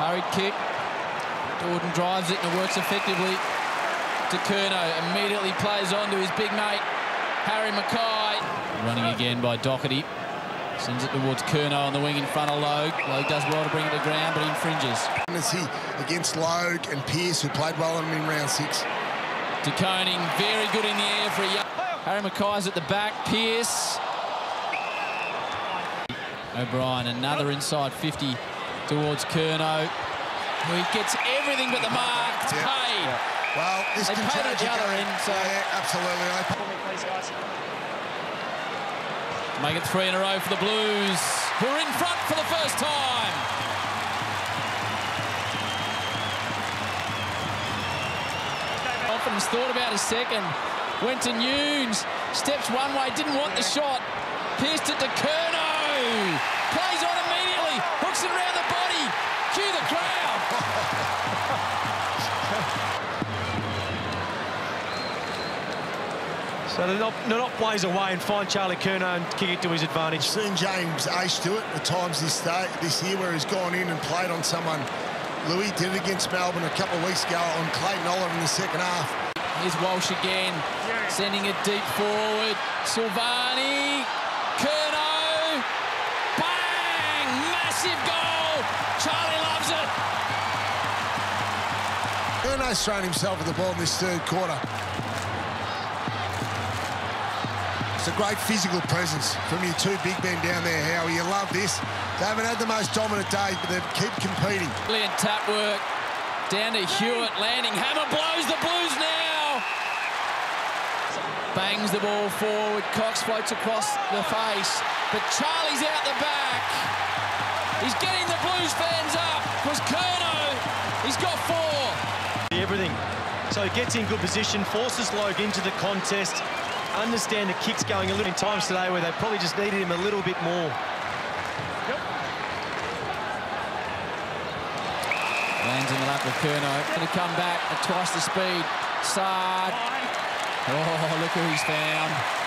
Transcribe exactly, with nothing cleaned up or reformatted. Hurried kick. Jordan drives it and it works effectively to Curnow. Immediately plays on to his big mate, Harry McKay. Running again by Docherty. Sends it towards Curnow on the wing in front of Logue. Logue does well to bring it to ground, but he infringes. Against Logue and Pearce, who played well in round six. De Koning, very good in the air for a young... Harry McKay's at the back, Pearce. O'Brien, another inside fifty towards Curnow, who gets everything but the mark. It's yeah. paid. Yeah. Well, this they paid each other in, so... Yeah, absolutely. I... Make it three in a row for the Blues, who are in front for the first time. Often thought about his second. Went to Nunes, steps one way, didn't want the shot. Pierced it to Curnow. Plays on immediately, hooks it around the body. Cue the crowd. So the knock, the knock plays away and find Charlie Curnow and kick it to his advantage. I've seen James Ace do it at times this, day, this year where he's gone in and played on someone. Louis did it against Melbourne a couple of weeks ago on Clayton Oliver in the second half. Here's Walsh again, sending it deep forward. Silvani, Curnow, bang! Massive goal! Charlie loves it! Curnow's thrown himself at the ball in this third quarter. It's a great physical presence from your two big men down there, Howie. You love this. They haven't had the most dominant day, but they keep competing. Brilliant tap work. Down to Hewitt, landing. Hammer blows the Blues now. Bangs the ball forward, Cox floats across the face, but Charlie's out the back. He's getting the Blues fans up, because Curnow, he's got four. Everything. So he gets in good position, forces Logue into the contest. Understand the kick's going a little in times today where they probably just needed him a little bit more. Yep. Lands in the lap of Curnow. Going to come back at twice the speed. Sard. Oh, look who he's found.